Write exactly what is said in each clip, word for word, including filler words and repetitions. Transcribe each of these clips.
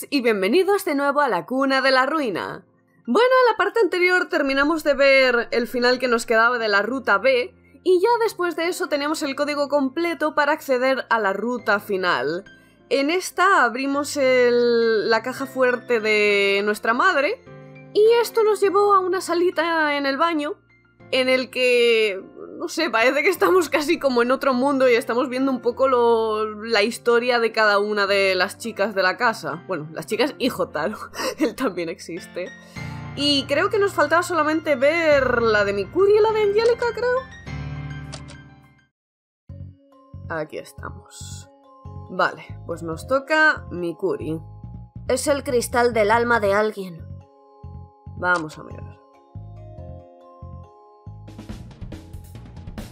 todos y bienvenidos de nuevo a La Cuna de la Ruina. Bueno, en la parte anterior terminamos de ver el final que nos quedaba de la ruta B y ya después de eso tenemos el código completo para acceder a la ruta final. En esta abrimos el, la caja fuerte de nuestra madre y esto nos llevó a una salita en el baño en el que, no sé, parece que estamos casi como en otro mundo y estamos viendo un poco lo, la historia de cada una de las chicas de la casa. Bueno, las chicas y Hotarou, él también existe. Y creo que nos faltaba solamente ver la de Mikuri y la de Angelica, creo. Aquí estamos. Vale, pues nos toca Mikuri. Es el cristal del alma de alguien. Vamos a mirar.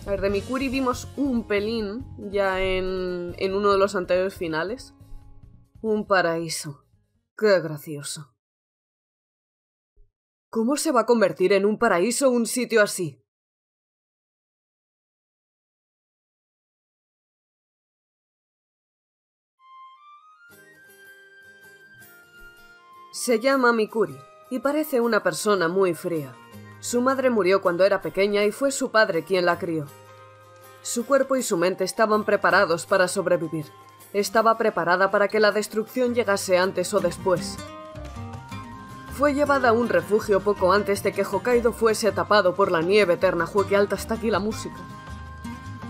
A ver, de Mikuri vimos un pelín ya en, en uno de los anteriores finales. Un paraíso. Qué gracioso. ¿Cómo se va a convertir en un paraíso un sitio así? Se llama Mikuri y parece una persona muy fría. Su madre murió cuando era pequeña y fue su padre quien la crió. Su cuerpo y su mente estaban preparados para sobrevivir. Estaba preparada para que la destrucción llegase antes o después. Fue llevada a un refugio poco antes de que Hokkaido fuese tapado por la nieve eterna. Jue, que alta está aquí la música.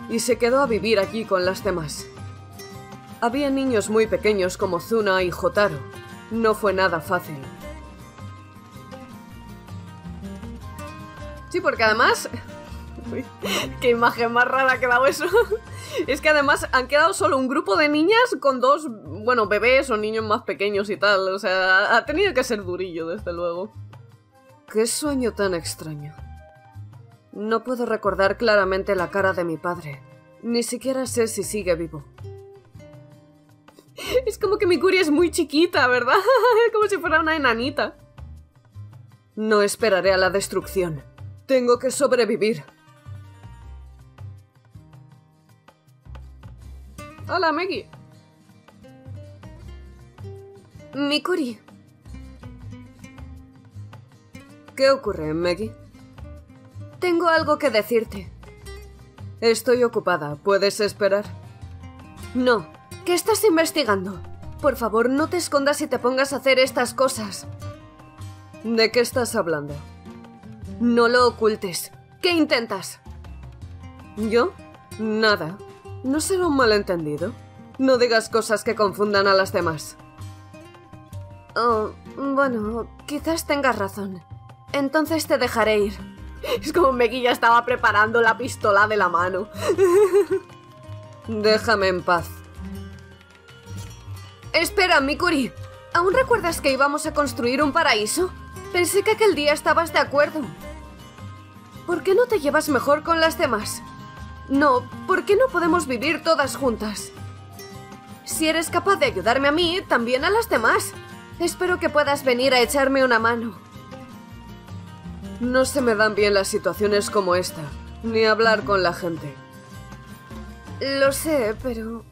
Y se quedó a vivir allí con las demás. Había niños muy pequeños como Zuna y Hotarou. No fue nada fácil. Sí, porque además... Uy, qué imagen más rara ha quedado eso. Es que además han quedado solo un grupo de niñas con dos... Bueno, bebés o niños más pequeños y tal. O sea, ha tenido que ser durillo, desde luego. Qué sueño tan extraño. No puedo recordar claramente la cara de mi padre. Ni siquiera sé si sigue vivo. Es como que Mikuri es muy chiquita, ¿verdad? Como si fuera una enanita. No esperaré a la destrucción. Tengo que sobrevivir. Hola, Maggie. Mikuri. ¿Qué ocurre, Maggie? Tengo algo que decirte. Estoy ocupada. ¿Puedes esperar? No. ¿Qué estás investigando? Por favor, no te escondas y te pongas a hacer estas cosas. ¿De qué estás hablando? No lo ocultes. ¿Qué intentas? ¿Yo? Nada. ¿No será un malentendido? No digas cosas que confundan a las demás. Oh, bueno, quizás tengas razón. Entonces te dejaré ir. Es como Maggie ya estaba preparando la pistola de la mano. Déjame en paz. Espera, Mikuri. ¿Aún recuerdas que íbamos a construir un paraíso? Pensé que aquel día estabas de acuerdo. ¿Por qué no te llevas mejor con las demás? No, ¿por qué no podemos vivir todas juntas? Si eres capaz de ayudarme a mí, también a las demás. Espero que puedas venir a echarme una mano. No se me dan bien las situaciones como esta, ni hablar con la gente. Lo sé, pero...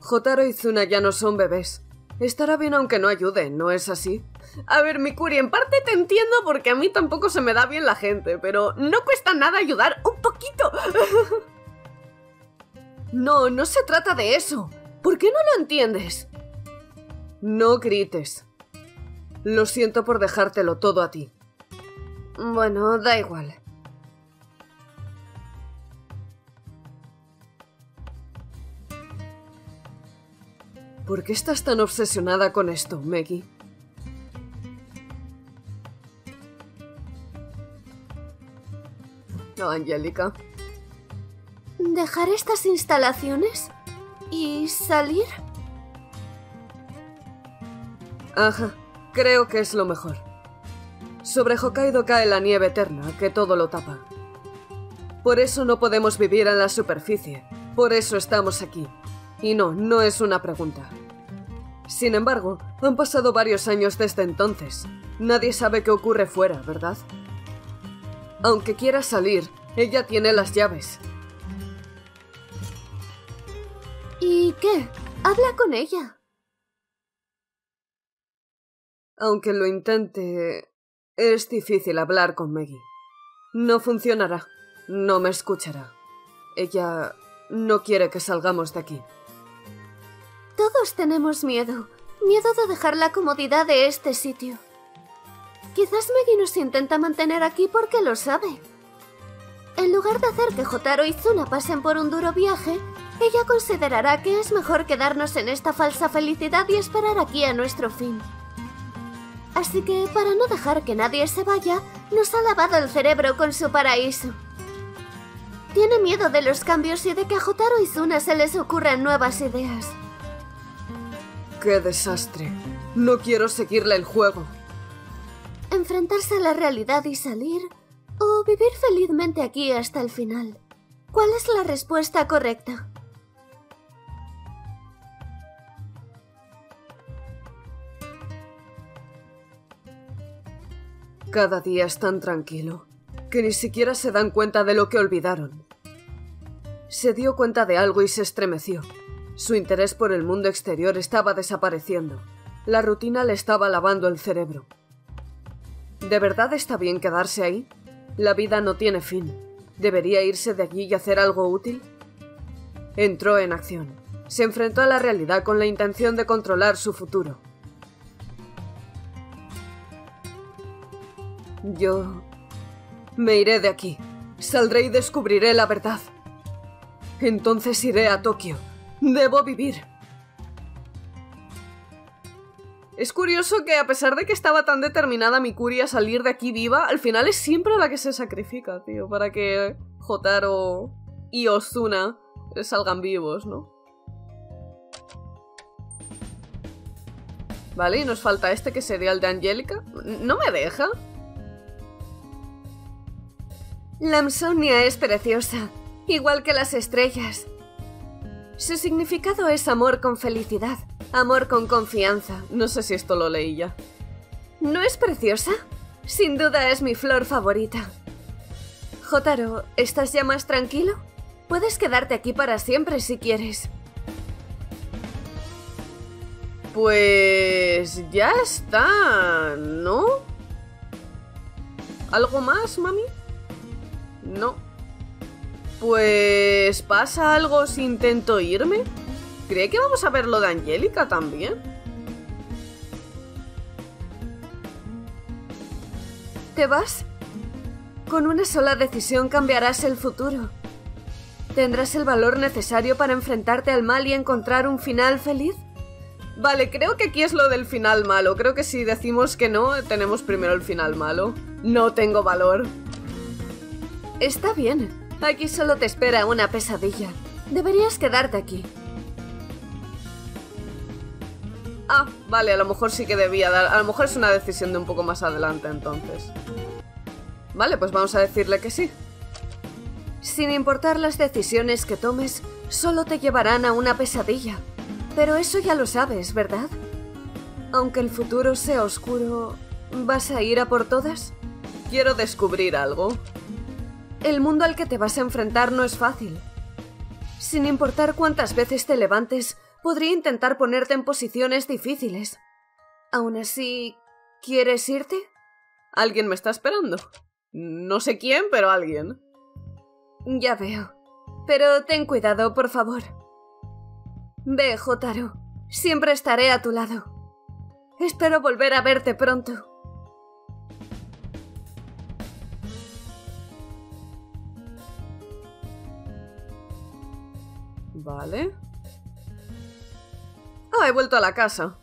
Hotarou y Zuna ya no son bebés. Estará bien aunque no ayude, ¿no es así? A ver, Mikuri, en parte te entiendo porque a mí tampoco se me da bien la gente, pero no cuesta nada ayudar un poquito. No, no se trata de eso. ¿Por qué no lo entiendes? No grites. Lo siento por dejártelo todo a ti. Bueno, da igual. ¿Por qué estás tan obsesionada con esto, Maggie? No, Angelica. ¿Dejar estas instalaciones y salir? Ajá, creo que es lo mejor. Sobre Hokkaido cae la nieve eterna, que todo lo tapa. Por eso no podemos vivir en la superficie. Por eso estamos aquí. Y no, no es una pregunta. Sin embargo, han pasado varios años desde entonces. Nadie sabe qué ocurre fuera, ¿verdad? Aunque quiera salir, ella tiene las llaves. ¿Y qué? Habla con ella. Aunque lo intente, es difícil hablar con Maggie. No funcionará. No me escuchará. Ella no quiere que salgamos de aquí. Todos tenemos miedo. Miedo de dejar la comodidad de este sitio. Quizás Maggie nos intenta mantener aquí porque lo sabe. En lugar de hacer que Hotarou y Tsuna pasen por un duro viaje, ella considerará que es mejor quedarnos en esta falsa felicidad y esperar aquí a nuestro fin. Así que, para no dejar que nadie se vaya, nos ha lavado el cerebro con su paraíso. Tiene miedo de los cambios y de que a Hotarou y Tsuna se les ocurran nuevas ideas. ¡Qué desastre! No quiero seguirle el juego. Enfrentarse a la realidad y salir, o vivir felizmente aquí hasta el final. ¿Cuál es la respuesta correcta? Cada día es tan tranquilo que ni siquiera se dan cuenta de lo que olvidaron. Se dio cuenta de algo y se estremeció. Su interés por el mundo exterior estaba desapareciendo. La rutina le estaba lavando el cerebro. ¿De verdad está bien quedarse ahí? La vida no tiene fin. ¿Debería irse de allí y hacer algo útil? Entró en acción. Se enfrentó a la realidad con la intención de controlar su futuro. Yo... me iré de aquí. Saldré y descubriré la verdad. Entonces iré a Tokio. Debo vivir. Es curioso que, a pesar de que estaba tan determinada Mikuri a salir de aquí viva, al final es siempre la que se sacrifica, tío, para que Hotarou y Tsuna salgan vivos, ¿no? Vale, y nos falta este que sería el de Angelica. ¿No me deja? La Amsonia es preciosa, igual que las estrellas. Su significado es amor con felicidad. Amor con confianza. No sé si esto lo leí ya. ¿No es preciosa? Sin duda es mi flor favorita. Hotarou, ¿estás ya más tranquilo? Puedes quedarte aquí para siempre si quieres. Pues... ya está, ¿no? ¿Algo más, mami? No. Pues... ¿pasa algo si intento irme? ¿Cree que vamos a ver lo de Angelica también? ¿Te vas? Con una sola decisión cambiarás el futuro. ¿Tendrás el valor necesario para enfrentarte al mal y encontrar un final feliz? Vale, creo que aquí es lo del final malo. Creo que si decimos que no, tenemos primero el final malo. No tengo valor. Está bien. Aquí solo te espera una pesadilla. Deberías quedarte aquí. Ah, vale, a lo mejor sí que debía dar... A lo mejor es una decisión de un poco más adelante, entonces. Vale, pues vamos a decirle que sí. Sin importar las decisiones que tomes, solo te llevarán a una pesadilla. Pero eso ya lo sabes, ¿verdad? Aunque el futuro sea oscuro, ¿vas a ir a por todas? Quiero descubrir algo. El mundo al que te vas a enfrentar no es fácil. Sin importar cuántas veces te levantes... podría intentar ponerte en posiciones difíciles. Aún así, ¿quieres irte? Alguien me está esperando. No sé quién, pero alguien. Ya veo. Pero ten cuidado, por favor. Ve, Hotarou. Siempre estaré a tu lado. Espero volver a verte pronto. Vale... Ah, he vuelto a la casa.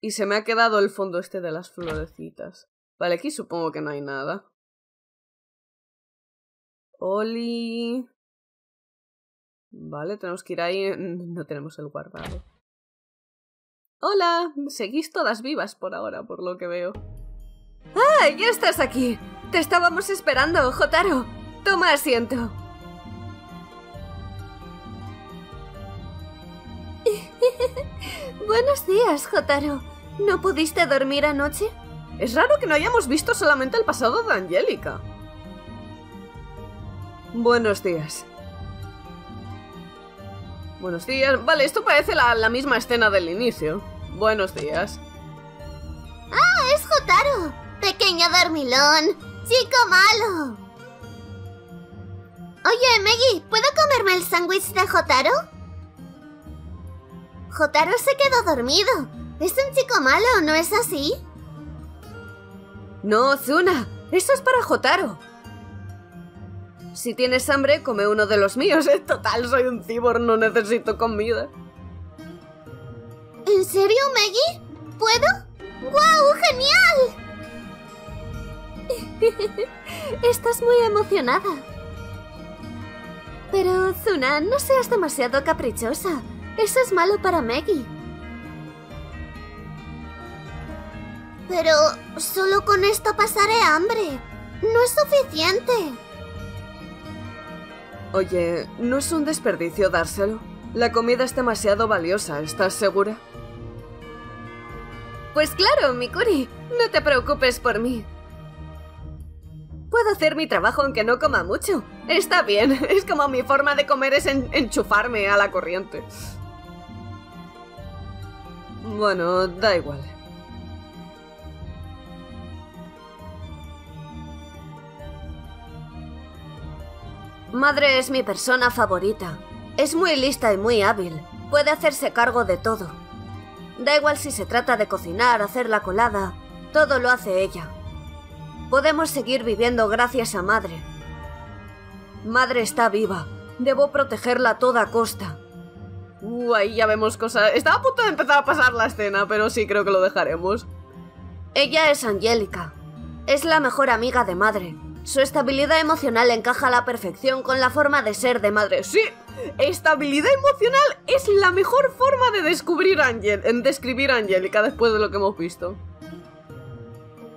Y se me ha quedado el fondo este de las florecitas. Vale, aquí supongo que no hay nada. Oli. Vale, tenemos que ir ahí. No tenemos el guardado. Hola, seguís todas vivas por ahora, por lo que veo. ¡Ah, ya estás aquí! Te estábamos esperando, Hotarou. Toma asiento. Buenos días, Hotarou. ¿No pudiste dormir anoche? Es raro que no hayamos visto solamente el pasado de Angelica. Buenos días. Buenos días. Vale, esto parece la, la misma escena del inicio. Buenos días. niño dormilón. ¡Chico malo! Oye, Maggie, ¿puedo comerme el sándwich de Hotarou? Hotarou se quedó dormido. Es un chico malo, ¿no es así? No, Tsuna. Eso es para Hotarou. Si tienes hambre, come uno de los míos. En total, soy un cibor, no necesito comida. ¿En serio, Maggie? ¿Puedo? ¡Guau, genial! Estás muy emocionada. Pero, Tsuna, no seas demasiado caprichosa. Eso es malo para Maggie. Pero solo con esto pasaré hambre. No es suficiente. Oye, ¿no es un desperdicio dárselo? La comida es demasiado valiosa, ¿estás segura? Pues claro, Mikuri. No te preocupes por mí. Puedo hacer mi trabajo aunque no coma mucho. Está bien, es como mi forma de comer es en- enchufarme a la corriente. Bueno, da igual. Madre es mi persona favorita. Es muy lista y muy hábil. Puede hacerse cargo de todo. Da igual si se trata de cocinar, hacer la colada, todo lo hace ella. Podemos seguir viviendo gracias a Madre. Madre está viva. Debo protegerla a toda costa. Uh, ahí ya vemos cosas... Estaba a punto de empezar a pasar la escena, pero sí creo que lo dejaremos. Ella es Angelica. Es la mejor amiga de Madre. Su estabilidad emocional encaja a la perfección con la forma de ser de Madre. ¡Sí! Estabilidad emocional es la mejor forma de descubrir Angel en describir a Angelica después de lo que hemos visto.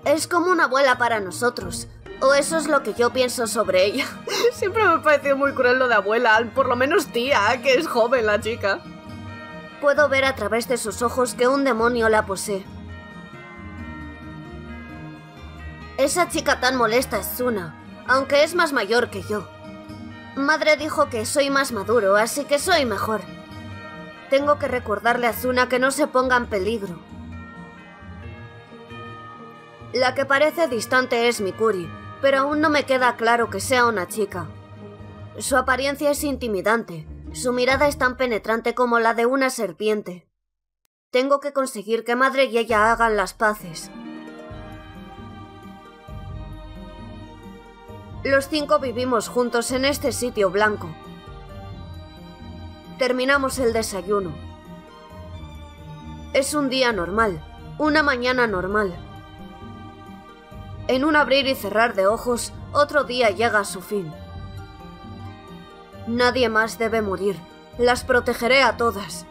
Es como una abuela para nosotros. O eso es lo que yo pienso sobre ella. Siempre me ha parecido muy cruel lo de abuela, por lo menos tía, que es joven la chica. Puedo ver a través de sus ojos que un demonio la posee. Esa chica tan molesta es Tsuna, aunque es más mayor que yo. Madre dijo que soy más maduro, así que soy mejor. Tengo que recordarle a Tsuna que no se ponga en peligro. La que parece distante es Mikuri, pero aún no me queda claro que sea una chica. Su apariencia es intimidante, su mirada es tan penetrante como la de una serpiente. Tengo que conseguir que Madre y ella hagan las paces. Los cinco vivimos juntos en este sitio blanco. Terminamos el desayuno. Es un día normal, una mañana normal. En un abrir y cerrar de ojos, otro día llega a su fin. Nadie más debe morir. Las protegeré a todas.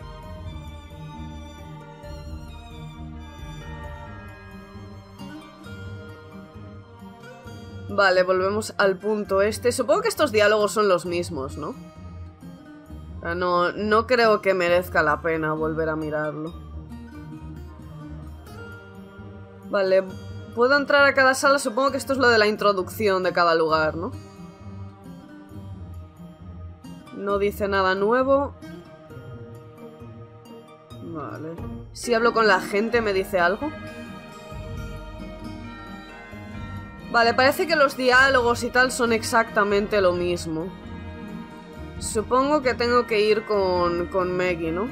Vale, volvemos al punto este. Supongo que estos diálogos son los mismos, ¿no? No, no creo que merezca la pena volver a mirarlo. Vale, ¿puedo entrar a cada sala? Supongo que esto es lo de la introducción de cada lugar, ¿no? No dice nada nuevo. Vale. Si hablo con la gente, ¿me dice algo? Vale, parece que los diálogos y tal son exactamente lo mismo. Supongo que tengo que ir con, con Maggie, ¿no?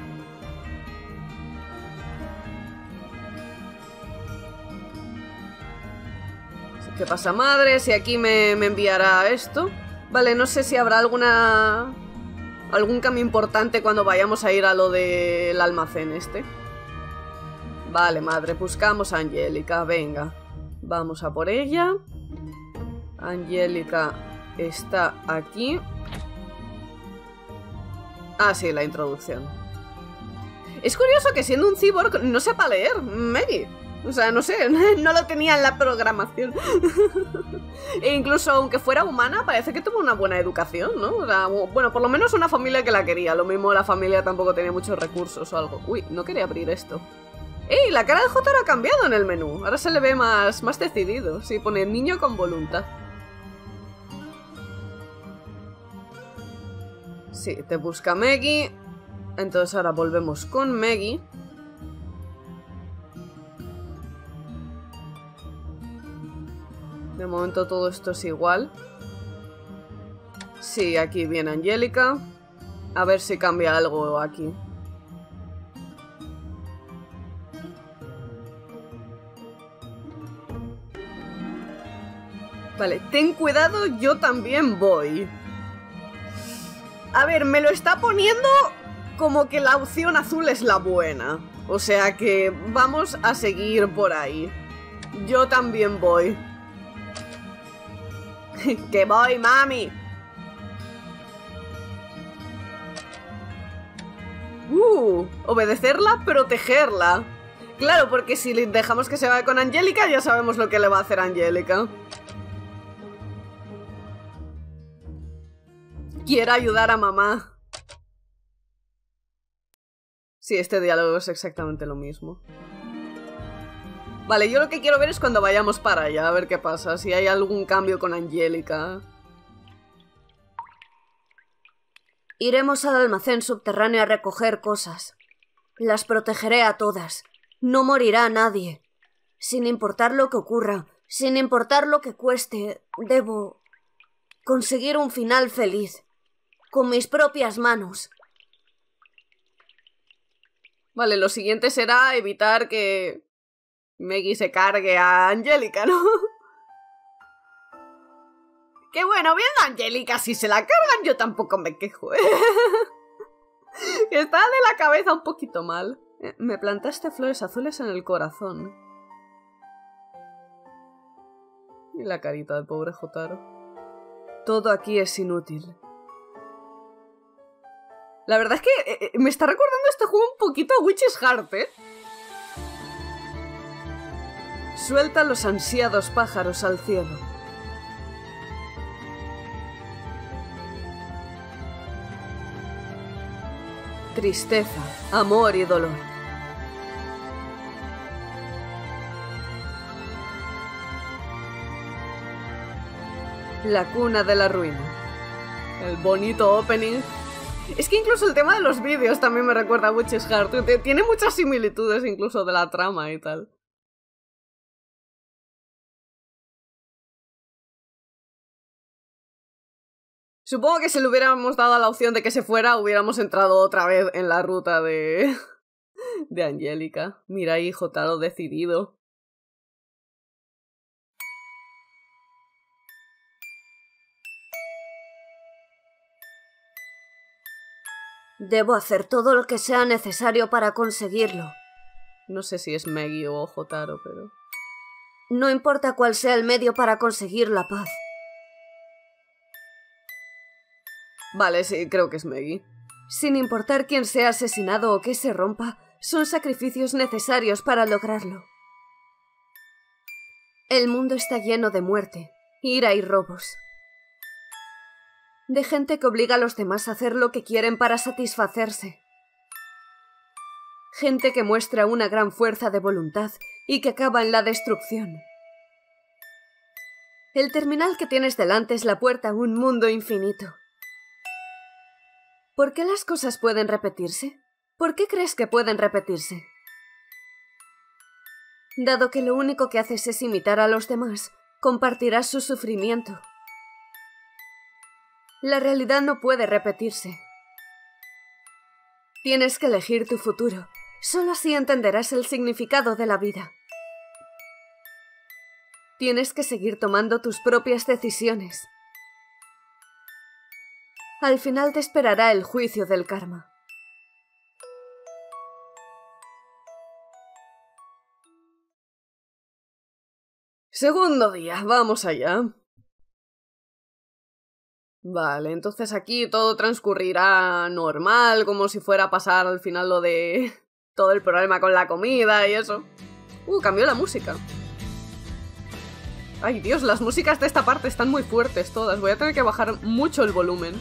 ¿Qué pasa, Madre? Si aquí me, me enviará esto. Vale, no sé si habrá alguna... algún cambio importante cuando vayamos a ir a lo del almacén este. Vale, Madre, buscamos a Angelica, venga. Vamos a por ella. Angelica está aquí. Ah, sí, la introducción. Es curioso que siendo un cyborg no sepa leer, Maggie. O sea, no sé, no lo tenía en la programación. E incluso aunque fuera humana, parece que tuvo una buena educación, ¿no? O sea, bueno, por lo menos una familia que la quería. Lo mismo la familia tampoco tenía muchos recursos o algo. Uy, no quería abrir esto. ¡Ey! La cara de Hotarou ha cambiado en el menú. Ahora se le ve más, más decidido. Sí, pone niño con voluntad. Sí, te busca Maggie. Entonces ahora volvemos con Maggie. De momento todo esto es igual. Sí, aquí viene Angelica. A ver si cambia algo aquí. Vale, ten cuidado, yo también voy. A ver, me lo está poniendo como que la opción azul es la buena. O sea que vamos a seguir por ahí. Yo también voy. ¡Que voy, mami! Uh, obedecerla, protegerla. Claro, porque si dejamos que se vaya con Angelica, ya sabemos lo que le va a hacer a Angelica. Quiero ayudar a mamá. Sí, este diálogo es exactamente lo mismo. Vale, yo lo que quiero ver es cuando vayamos para allá, a ver qué pasa, si hay algún cambio con Angelica. Iremos al almacén subterráneo a recoger cosas. Las protegeré a todas. No morirá nadie. Sin importar lo que ocurra, sin importar lo que cueste, debo conseguir un final feliz. Con mis propias manos. Vale, lo siguiente será evitar que Maggie se cargue a Angelica, ¿no? Que bueno, viendo a Angelica, si se la cargan, yo tampoco me quejo, ¿eh? Está de la cabeza un poquito mal. Me plantaste flores azules en el corazón. Y la carita del pobre Hotarou. Todo aquí es inútil. La verdad es que me está recordando este juego un poquito a Witch's Heart, ¿eh? Suelta los ansiados pájaros al cielo. Tristeza, amor y dolor. La cuna de la ruina. El bonito opening. Es que incluso el tema de los vídeos también me recuerda a Witch's Heart. Tiene muchas similitudes incluso de la trama y tal. Supongo que si le hubiéramos dado la opción de que se fuera, hubiéramos entrado otra vez en la ruta de de Angelica. Mira ahí, Hotarou decidido. Debo hacer todo lo que sea necesario para conseguirlo. No sé si es Maggie o Hotarou, pero... No importa cuál sea el medio para conseguir la paz. Vale, sí, creo que es Maggie. Sin importar quién sea asesinado o qué se rompa, son sacrificios necesarios para lograrlo. El mundo está lleno de muerte, ira y robos. De gente que obliga a los demás a hacer lo que quieren para satisfacerse. Gente que muestra una gran fuerza de voluntad y que acaba en la destrucción. El terminal que tienes delante es la puerta a un mundo infinito. ¿Por qué las cosas pueden repetirse? ¿Por qué crees que pueden repetirse? Dado que lo único que haces es imitar a los demás, compartirás su sufrimiento. La realidad no puede repetirse. Tienes que elegir tu futuro. Solo así entenderás el significado de la vida. Tienes que seguir tomando tus propias decisiones. Al final te esperará el juicio del karma. Segundo día, vamos allá. Vale, entonces aquí todo transcurrirá normal, como si fuera a pasar al final lo de todo el problema con la comida y eso. Uh, cambió la música. Ay, Dios, las músicas de esta parte están muy fuertes todas. Voy a tener que bajar mucho el volumen.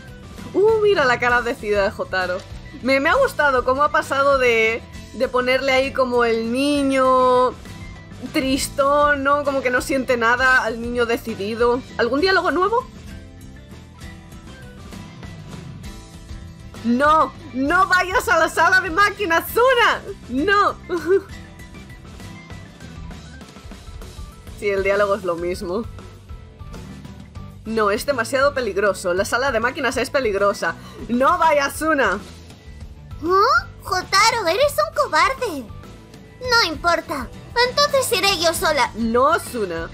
Uh, mira la cara decidida de Hotarou. Me, me ha gustado cómo ha pasado de, de ponerle ahí como el niño tristón, ¿no? Como que no siente nada, al niño decidido. ¿Algún diálogo nuevo? ¡No! ¡No vayas a la sala de máquinas, Zuna! ¡No! Sí, el diálogo es lo mismo. No, es demasiado peligroso. La sala de máquinas es peligrosa. ¡No vayas, Una! ¿Oh? Hotarou, eres un cobarde. No importa. Entonces iré yo sola. No, Suna.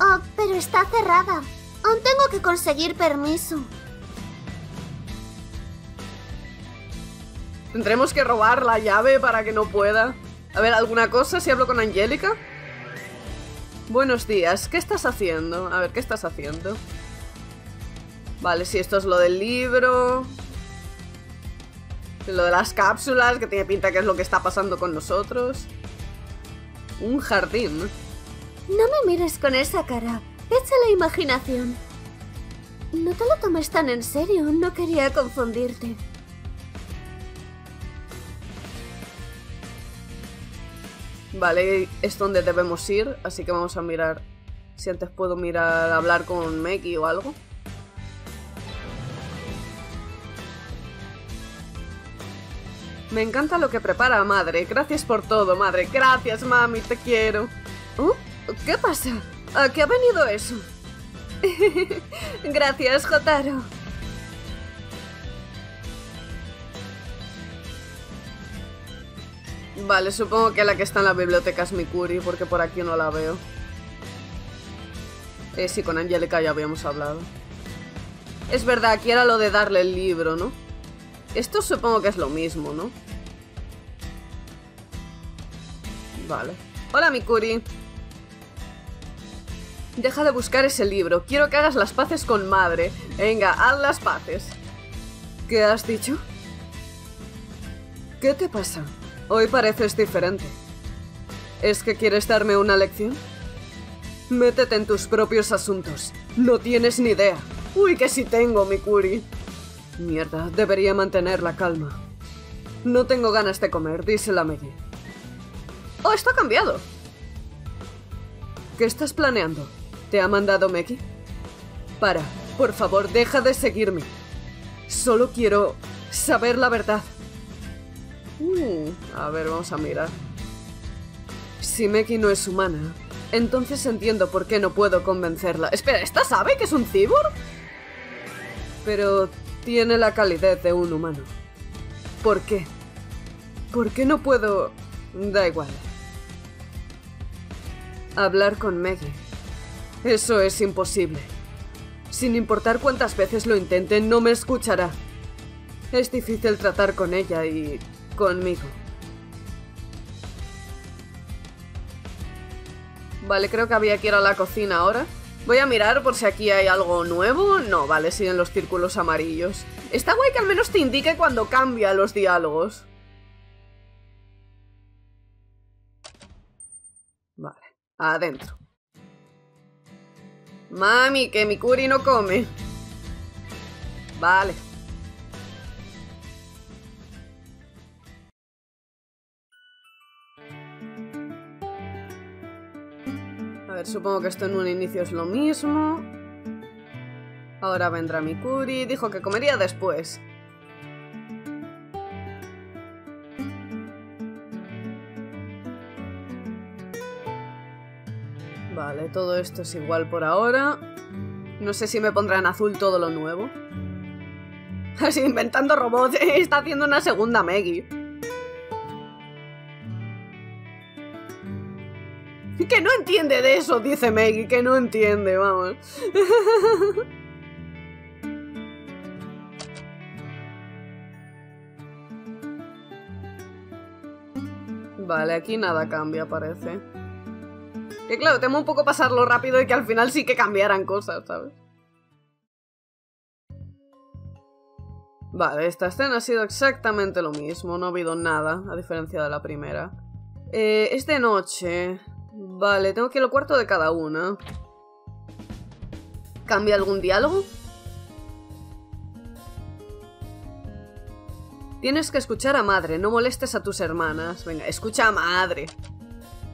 Oh, pero está cerrada. Aún tengo que conseguir permiso. Tendremos que robar la llave para que no pueda. A ver, ¿alguna cosa si hablo con Angelica? Buenos días, ¿qué estás haciendo? A ver, ¿qué estás haciendo? Vale, sí, esto es lo del libro. Lo de las cápsulas, que tiene pinta que es lo que está pasando con nosotros. Un jardín. No me mires con esa cara. Echa la imaginación. No te lo tomes tan en serio, no quería confundirte. Vale, es donde debemos ir, así que vamos a mirar si antes puedo mirar, hablar con Meki o algo. Me encanta lo que prepara, madre. Gracias por todo, madre. Gracias, mami, te quiero. ¿Oh? ¿Qué pasa? ¿A qué ha venido eso? Gracias, Hotarou. Vale, supongo que la que está en la biblioteca es Mikuri, porque por aquí no la veo. Eh, sí, con Angelica ya habíamos hablado. Es verdad, aquí era lo de darle el libro, ¿no? Esto supongo que es lo mismo, ¿no? Vale. Hola, Mikuri. Deja de buscar ese libro. Quiero que hagas las paces con madre. Venga, haz las paces. ¿Qué has dicho? ¿Qué te pasa? Hoy pareces diferente. ¿Es que quieres darme una lección? Métete en tus propios asuntos. No tienes ni idea. Uy, que sí tengo, Mikuri. Mierda, debería mantener la calma. No tengo ganas de comer, díselo a Meki. Oh, esto ha cambiado. ¿Qué estás planeando? ¿Te ha mandado Meki? Para, por favor, deja de seguirme. Solo quiero saber la verdad. Uh, a ver, vamos a mirar. Si Meki no es humana, entonces entiendo por qué no puedo convencerla. Espera, ¿esta sabe que es un cyborg? Pero tiene la calidez de un humano. ¿Por qué? ¿Por qué no puedo...? Da igual. Hablar con Meki. Eso es imposible. Sin importar cuántas veces lo intente, no me escuchará. Es difícil tratar con ella y... conmigo. Vale, creo que había que ir a la cocina ahora. Voy a mirar por si aquí hay algo nuevo. No, vale, siguen los círculos amarillos. Está guay que al menos te indique cuando cambia los diálogos. Vale, adentro. Mami, que Mikuri no come. Vale. A ver, supongo que esto en un inicio es lo mismo. Ahora vendrá Mikuri. Dijo que comería después. Vale, todo esto es igual por ahora. No sé si me pondrá en azul todo lo nuevo. Así, inventando robots. Está haciendo una segunda Meki. Que no entiende de eso, dice Meki, que no entiende, vamos. Vale, aquí nada cambia, parece. Que claro, temo un poco pasarlo rápido y que al final sí que cambiaran cosas, ¿sabes? Vale, esta escena ha sido exactamente lo mismo, no ha habido nada, a diferencia de la primera. Eh, es de noche... Vale, tengo que ir al cuarto de cada una. ¿Cambia algún diálogo? Tienes que escuchar a madre, no molestes a tus hermanas. Venga, escucha a madre.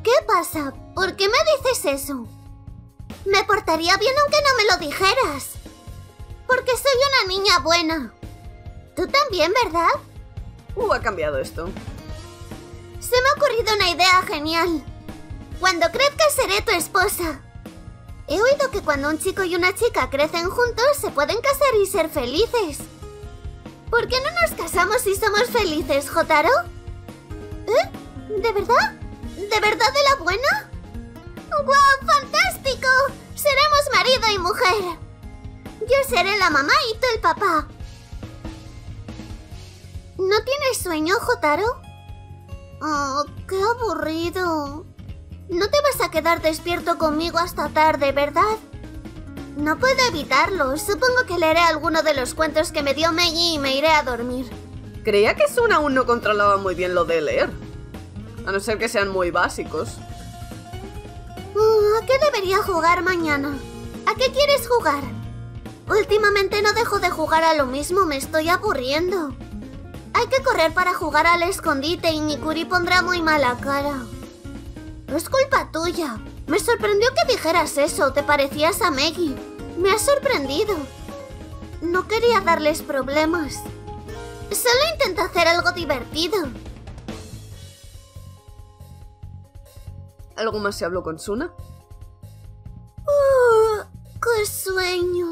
¿Qué pasa? ¿Por qué me dices eso? Me portaría bien aunque no me lo dijeras. Porque soy una niña buena. Tú también, ¿verdad? Uh, ha cambiado esto. Se me ha ocurrido una idea genial. Cuando crezca seré tu esposa. He oído que cuando un chico y una chica crecen juntos, se pueden casar y ser felices. ¿Por qué no nos casamos si somos felices, Hotarou? ¿Eh? ¿De verdad? ¿De verdad de la buena? ¡Guau, fantástico! Seremos marido y mujer. Yo seré la mamá y tú el papá. ¿No tienes sueño, Hotarou? Oh, qué aburrido. No te vas a quedar despierto conmigo hasta tarde, ¿verdad? No puedo evitarlo. Supongo que leeré alguno de los cuentos que me dio Meiji y me iré a dormir. Creía que Sun aún no controlaba muy bien lo de leer. A no ser que sean muy básicos. Uh, ¿A qué debería jugar mañana? ¿A qué quieres jugar? Últimamente no dejo de jugar a lo mismo, me estoy aburriendo. Hay que correr para jugar al escondite y Nikuri pondrá muy mala cara. Es culpa tuya. Me sorprendió que dijeras eso, te parecías a Meiji. Me has sorprendido. No quería darles problemas. Solo intenta hacer algo divertido. ¿Algo más se habló con Suna? Uh, ¡Qué sueño!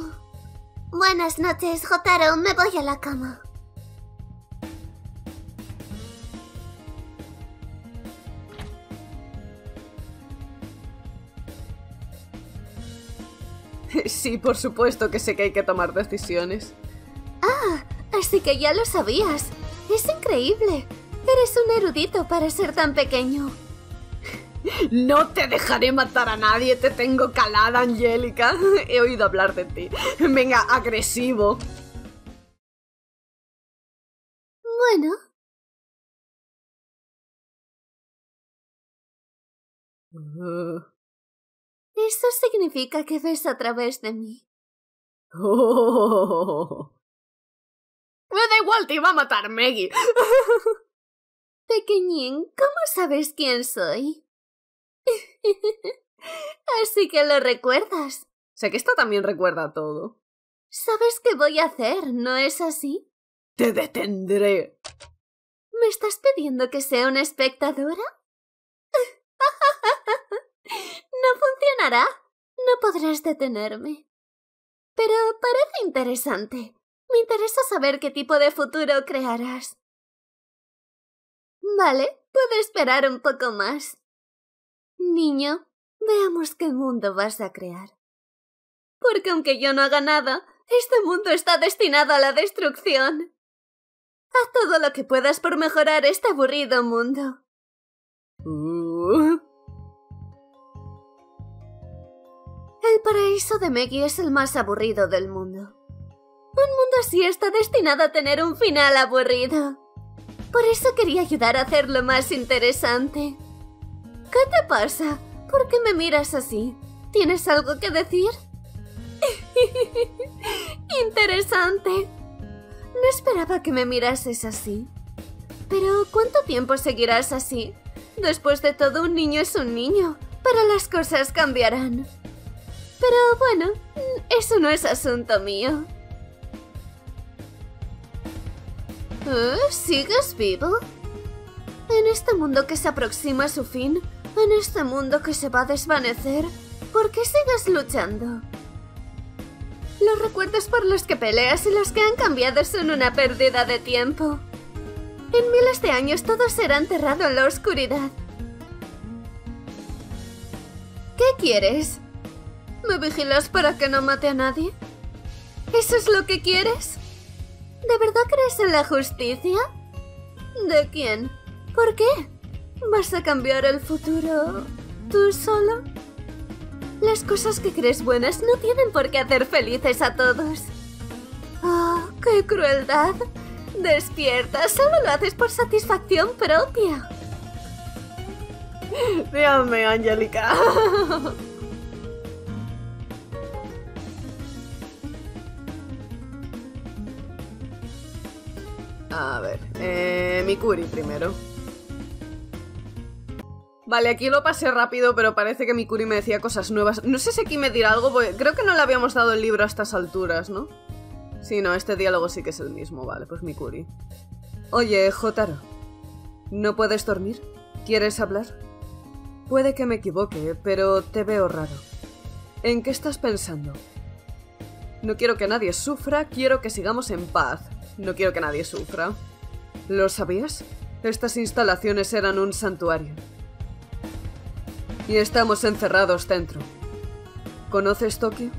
Buenas noches, Hotarou. Me voy a la cama. Sí, por supuesto que sé que hay que tomar decisiones. Ah, así que ya lo sabías. Es increíble. Eres un erudito para ser tan pequeño. No te dejaré matar a nadie, te tengo calada, Angelica. He oído hablar de ti. Venga, agresivo. Bueno. Uh. Eso significa que ves a través de mí. Oh. Me da igual, te iba a matar, Maggie. Pequeñín, ¿cómo sabes quién soy? Así que lo recuerdas. Sé que esta también recuerda todo. ¿Sabes qué voy a hacer, no es así? ¡Te detendré! ¿Me estás pidiendo que sea una espectadora? No funcionará. No podrás detenerme. Pero parece interesante. Me interesa saber qué tipo de futuro crearás. Vale, puedo esperar un poco más. Niño, veamos qué mundo vas a crear. Porque aunque yo no haga nada, este mundo está destinado a la destrucción. Haz todo lo que puedas por mejorar este aburrido mundo. Uh. El paraíso de Maggie es el más aburrido del mundo. Un mundo así está destinado a tener un final aburrido. Por eso quería ayudar a hacerlo más interesante. ¿Qué te pasa? ¿Por qué me miras así? ¿Tienes algo que decir? Interesante. No esperaba que me mirases así. Pero ¿cuánto tiempo seguirás así? Después de todo, un niño es un niño. Pero las cosas cambiarán. Pero bueno, eso no es asunto mío. ¿Eh? ¿Sigues vivo? En este mundo que se aproxima a su fin, en este mundo que se va a desvanecer, ¿por qué sigues luchando? Los recuerdos por los que peleas y los que han cambiado son una pérdida de tiempo. En miles de años todo será enterrado en la oscuridad. ¿Qué quieres? ¿Me vigilas para que no mate a nadie? ¿Eso es lo que quieres? ¿De verdad crees en la justicia? ¿De quién? ¿Por qué? ¿Vas a cambiar el futuro tú solo? Las cosas que crees buenas no tienen por qué hacer felices a todos. ¡Oh, qué crueldad! Despierta, solo lo haces por satisfacción propia. Dígame, Angelica. A ver, eh, Nikuri primero. Vale, aquí lo pasé rápido, pero parece que Nikuri me decía cosas nuevas. No sé si aquí me dirá algo, porque creo que no le habíamos dado el libro a estas alturas, ¿no? Sí, no, este diálogo sí que es el mismo. Vale, pues Nikuri. Oye, Hotarou, ¿no puedes dormir? ¿Quieres hablar? Puede que me equivoque, pero te veo raro. ¿En qué estás pensando? No quiero que nadie sufra, quiero que sigamos en paz. No quiero que nadie sufra. ¿Lo sabías? Estas instalaciones eran un santuario. Y estamos encerrados dentro. ¿Conoces Tokio?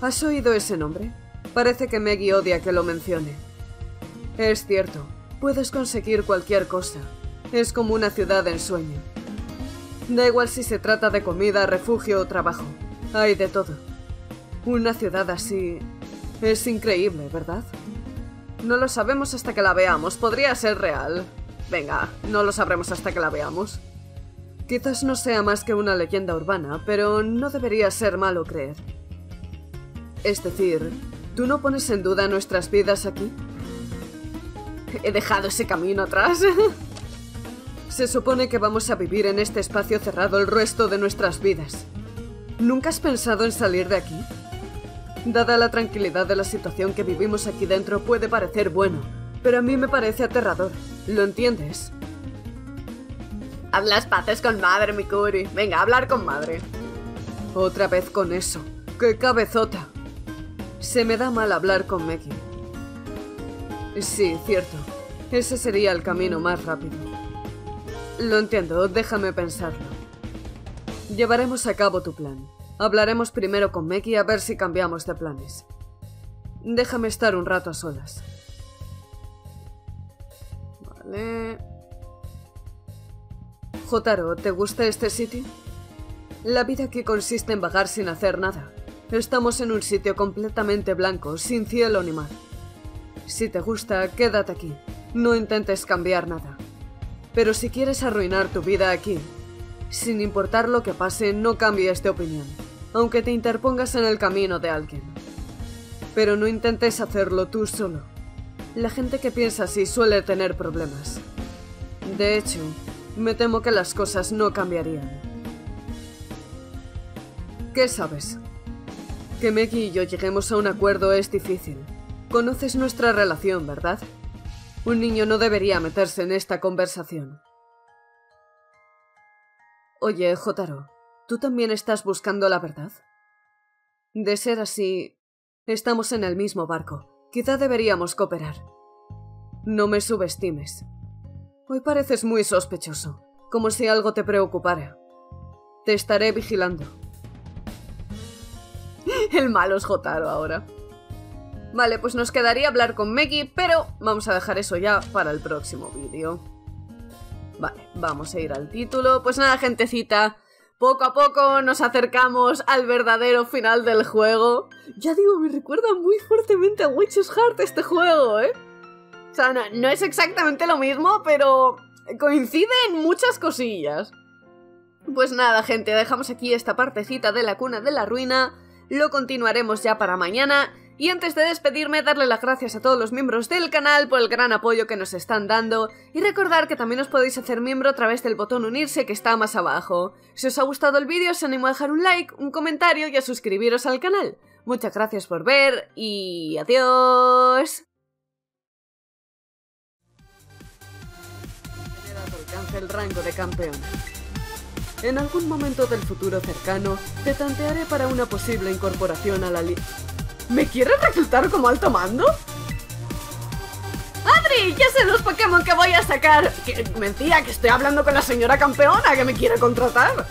¿Has oído ese nombre? Parece que Maggie odia que lo mencione. Es cierto, puedes conseguir cualquier cosa. Es como una ciudad en sueño. Da igual si se trata de comida, refugio o trabajo. Hay de todo. Una ciudad así es increíble, ¿verdad? No lo sabemos hasta que la veamos. Podría ser real. Venga, no lo sabremos hasta que la veamos. Quizás no sea más que una leyenda urbana, pero no debería ser malo creer. Es decir, ¿tú no pones en duda nuestras vidas aquí? He dejado ese camino atrás. Se supone que vamos a vivir en este espacio cerrado el resto de nuestras vidas. ¿Nunca has pensado en salir de aquí? Dada la tranquilidad de la situación que vivimos aquí dentro, puede parecer bueno, pero a mí me parece aterrador. ¿Lo entiendes? Haz las paces con madre, Mikuri. Venga, hablar con madre. Otra vez con eso. ¡Qué cabezota! Se me da mal hablar con Meki. Sí, cierto. Ese sería el camino más rápido. Lo entiendo, déjame pensarlo. Llevaremos a cabo tu plan. Hablaremos primero con Meki a ver si cambiamos de planes. Déjame estar un rato a solas. Vale. Hotarou, ¿te gusta este sitio? La vida aquí consiste en vagar sin hacer nada. Estamos en un sitio completamente blanco, sin cielo ni mar. Si te gusta, quédate aquí. No intentes cambiar nada. Pero si quieres arruinar tu vida aquí, sin importar lo que pase, no cambies de opinión, aunque te interpongas en el camino de alguien. Pero no intentes hacerlo tú solo. La gente que piensa así suele tener problemas. De hecho, me temo que las cosas no cambiarían. ¿Qué sabes? Que Maggie y yo lleguemos a un acuerdo es difícil. Conoces nuestra relación, ¿verdad? Un niño no debería meterse en esta conversación. Oye, Hotarou, ¿tú también estás buscando la verdad? De ser así, estamos en el mismo barco. Quizá deberíamos cooperar. No me subestimes. Hoy pareces muy sospechoso, como si algo te preocupara. Te estaré vigilando. El malo es Hotarou ahora. Vale, pues nos quedaría hablar con Maggie, pero vamos a dejar eso ya para el próximo vídeo. Vale, vamos a ir al título. Pues nada, gentecita, poco a poco nos acercamos al verdadero final del juego. Ya digo, me recuerda muy fuertemente a Witch's Heart este juego, ¿eh? O sea, no, no es exactamente lo mismo, pero coincide en muchas cosillas. Pues nada, gente, dejamos aquí esta partecita de La Cuna de la Ruina. Lo continuaremos ya para mañana. Y antes de despedirme, darle las gracias a todos los miembros del canal por el gran apoyo que nos están dando. Y recordar que también os podéis hacer miembro a través del botón unirse que está más abajo. Si os ha gustado el vídeo, os animo a dejar un like, un comentario y a suscribiros al canal. Muchas gracias por ver y adiós. Alcanza el rango de campeón. En algún momento del futuro cercano, te tantearé para una posible incorporación a la li... ¿Me quieres reclutar como alto mando? ¡Adri! ¡Ya sé los Pokémon que voy a sacar! Que, mentira, que estoy hablando con la señora campeona que me quiere contratar.